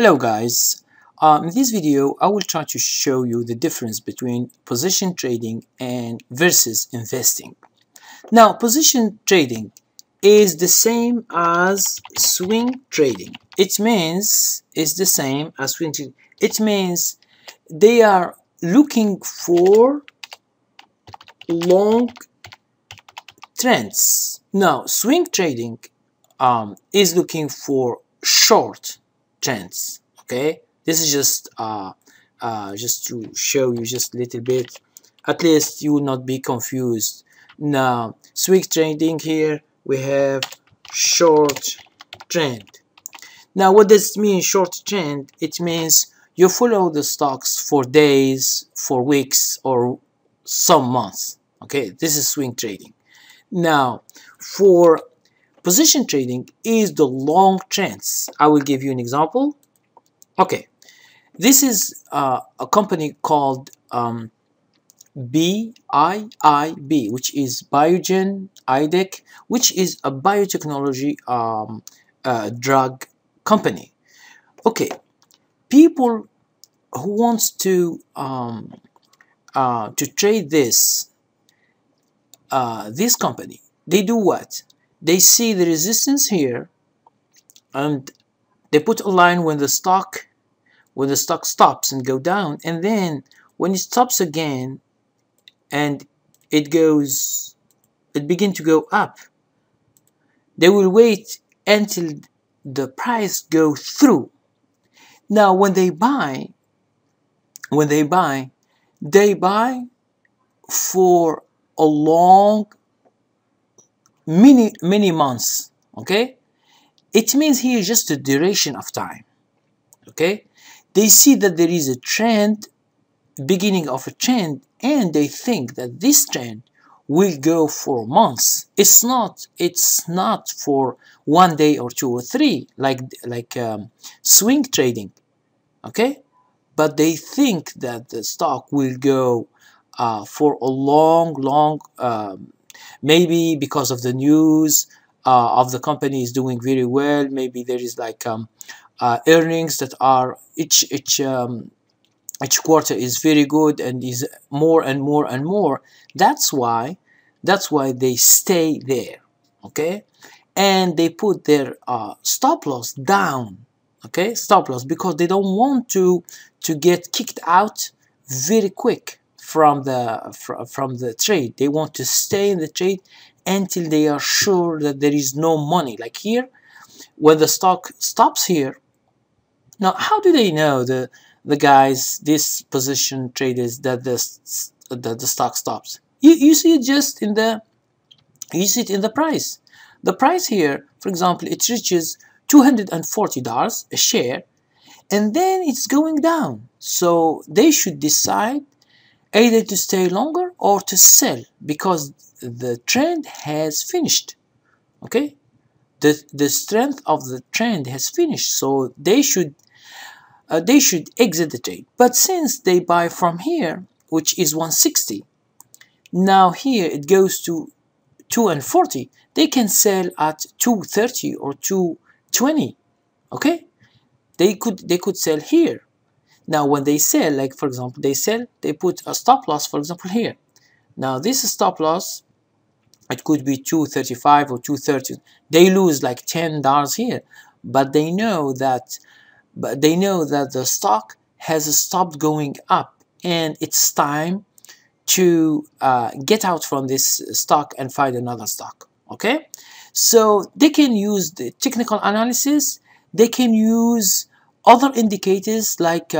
Hello guys, in this video I will try to show you the difference between position trading and versus investing. Now position trading is the same as swing trading. It means they are looking for long trends. Now swing trading is looking for short trends. Okay, this is just to show you just a little bit, at least you will not be confused. Now swing trading, here we have short trend. Now what does it mean, short trend? It means you follow the stocks for days, for weeks, or some months. Okay, this is swing trading. Now for position trading is the long trends. I will give you an example. Okay, this is a company called BIIB, which is Biogen IDEC, which is a biotechnology drug company. Okay, people who wants to trade this company, they do what? They see the resistance here, and they put a line when the stock stops and go down, and then when it stops again and it begins to go up, they will wait until the price goes through. Now when they buy for a long many months. Okay, it means here just the duration of time. Okay, they see that there is a trend, beginning of a trend, and they think that this trend will go for months. It's not for 1 day or 2 or 3 like swing trading. Okay, but they think that the stock will go for a long maybe because of the news of the company is doing very well. Maybe there is like earnings that are each quarter is very good and is more and more and more. That's why they stay there. Okay, and they put their stop loss down. Okay, stop loss, because they don't want to get kicked out very quick from the trade. They want to stay in the trade until they are sure that there is no money. Like here, when the stock stops here. Now how do they know, the guys, these position traders, that the stock stops? You see it just in the, you see it in the price. The price here, for example, it reaches $240 a share, and then it's going down. So they should decide either to stay longer or to sell, because the trend has finished. Okay, the strength of the trend has finished, so they should exit the trade. But since they buy from here, which is 160, now here it goes to 240, they can sell at 230 or 220. Okay, they could sell here. Now when they sell, like for example they put a stop loss, for example here. Now this is stop loss, it could be 235 or 230. They lose like $10 here, but they know that the stock has stopped going up, and it's time to get out from this stock and find another stock. Okay, so they can use the technical analysis, they can use other indicators like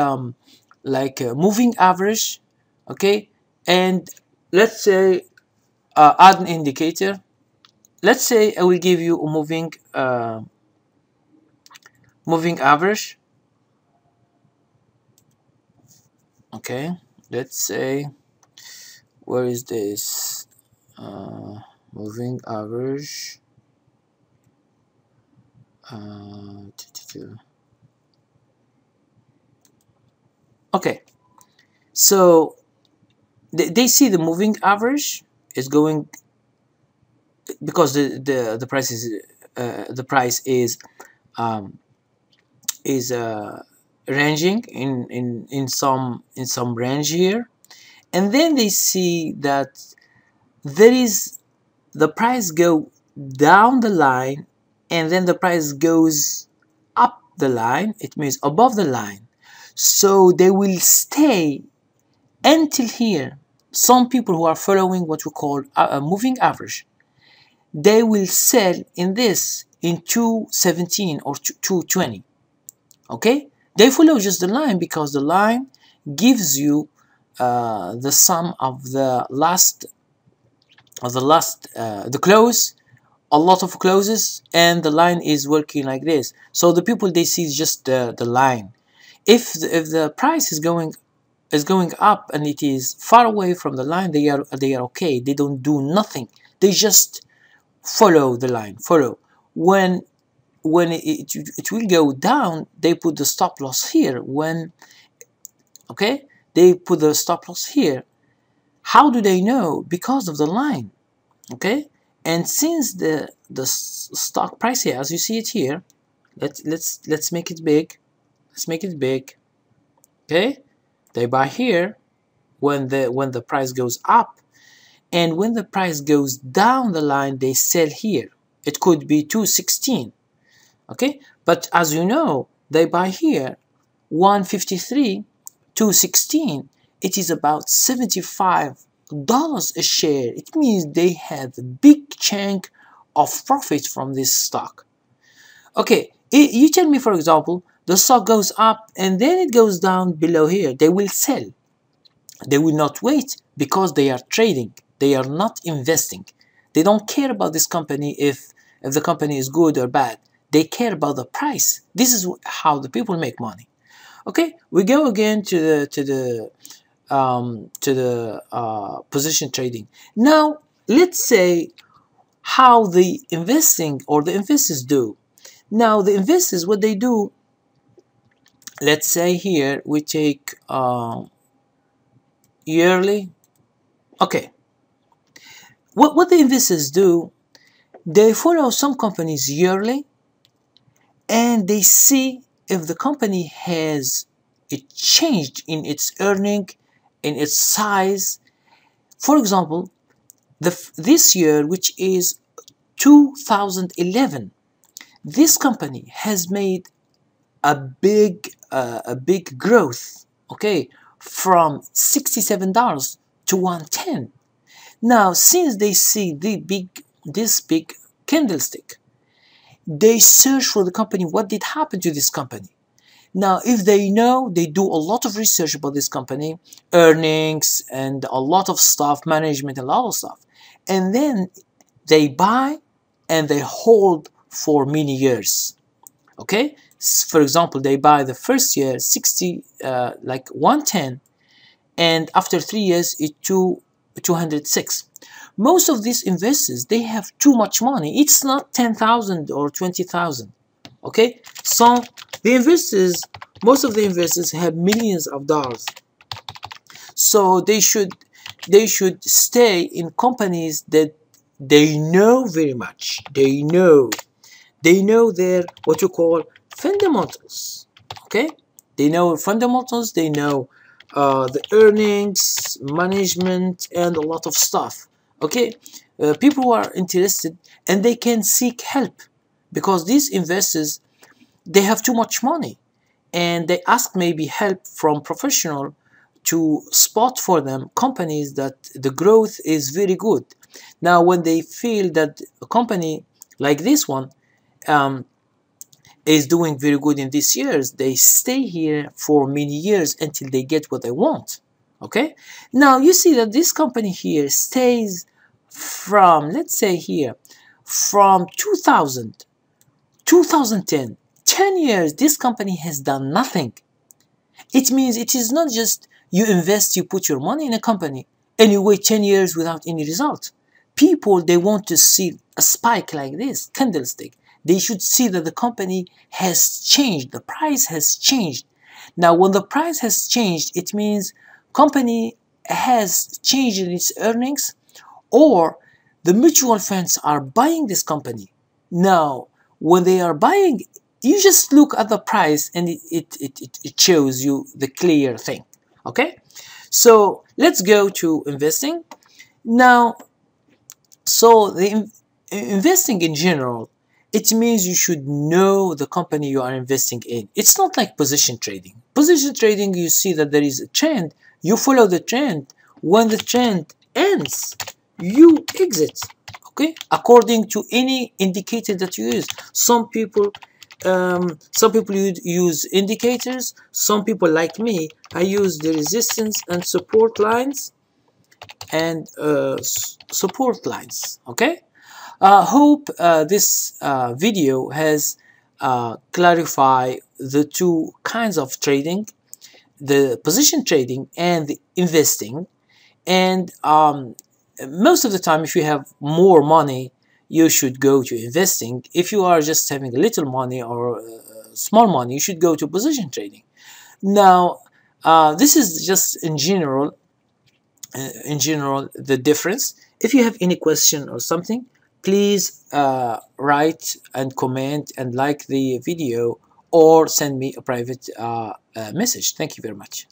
moving average. Okay, and let's say add an indicator. Let's say I will give you a moving average. Okay, let's say, where is this moving average? Okay, so they see the moving average is going, because the price is ranging in some range here, and then they see that there is the price go down the line, and then the price goes up the line, it means above the line. So they will stay until here. Some people who are following what we call a moving average, they will sell in this, in 217 or 220. Okay, they follow just the line because the line gives you the sum of the close, a lot of closes, and the line is working like this. So the people, they see just the line. If the price is going up and it is far away from the line, they are okay. They don't do nothing. They just follow the line. Follow. When it will go down, they put the stop loss here. Okay, they put the stop loss here. How do they know? Because of the line. Okay, and since the stock price here, as you see it here, let's make it big. Let's make it big. Okay. They buy here when the price goes up, and when the price goes down the line, they sell here. It could be 216, okay? But as you know, they buy here 153, 216. It is about $75 a share. It means they had a big chunk of profit from this stock. Okay, you tell me, for example, the stock goes up and then it goes down below here. They will sell. They will not wait because they are trading. They are not investing. They don't care about this company if the company is good or bad. They care about the price. This is how the people make money. Okay, we go again to the position trading. Now let's say how the investing or the investors do. Now the investors, what they do. Let's say here we take yearly. Okay, what the investors do, they follow some companies yearly, and they see if the company has it changed in its earning, in its size. For example, this year, which is 2011, this company has made a big growth, okay, from $67 to $110. Now, since they see this big candlestick, they search for the company. What did happen to this company? Now, if they know, they do a lot of research about this company, earnings and a lot of stuff, management, a lot of stuff, and then they buy and they hold for many years. Okay, for example, they buy the first year 110, and after 3 years it 206. Most of these investors, they have too much money. It's not 10,000 or 20,000. Okay, so the investors, most of the investors have millions of dollars. So they should stay in companies that they know very much. They know their what you call fundamentals. Okay, they know fundamentals. They know the earnings, management, and a lot of stuff. Okay, people who are interested, and they can seek help, because these investors, they have too much money, and they ask maybe help from professional to spot for them companies that the growth is very good. Now, when they feel that a company like this one is doing very good in these years, they stay here for many years until they get what they want. Okay, now you see that this company here stays from, let's say here, from 2000, 2010, 10 years, this company has done nothing. It means it is not just you invest, you put your money in a company, and you wait 10 years without any result. People, they want to see a spike like this, candlestick. They should see that the company has changed, the price has changed. Now, when the price has changed, it means company has changed in its earnings, or the mutual funds are buying this company. Now, when they are buying you just look at the price and it shows you the clear thing. Okay, so let's go to investing now. So the investing in general, it means you should know the company you are investing in. It's not like position trading. Position trading, you see that there is a trend, you follow the trend. When the trend ends, you exit, okay, according to any indicator that you use. Some people use indicators. Some people like me, I use the resistance and support lines and support lines. Okay, hope this video has clarified the two kinds of trading, the position trading and the investing. And most of the time, if you have more money, you should go to investing. If you are just having a little money or small money, you should go to position trading. Now, this is just in general, the difference. If you have any question or something, please write and comment and like the video or send me a private message. Thank you very much.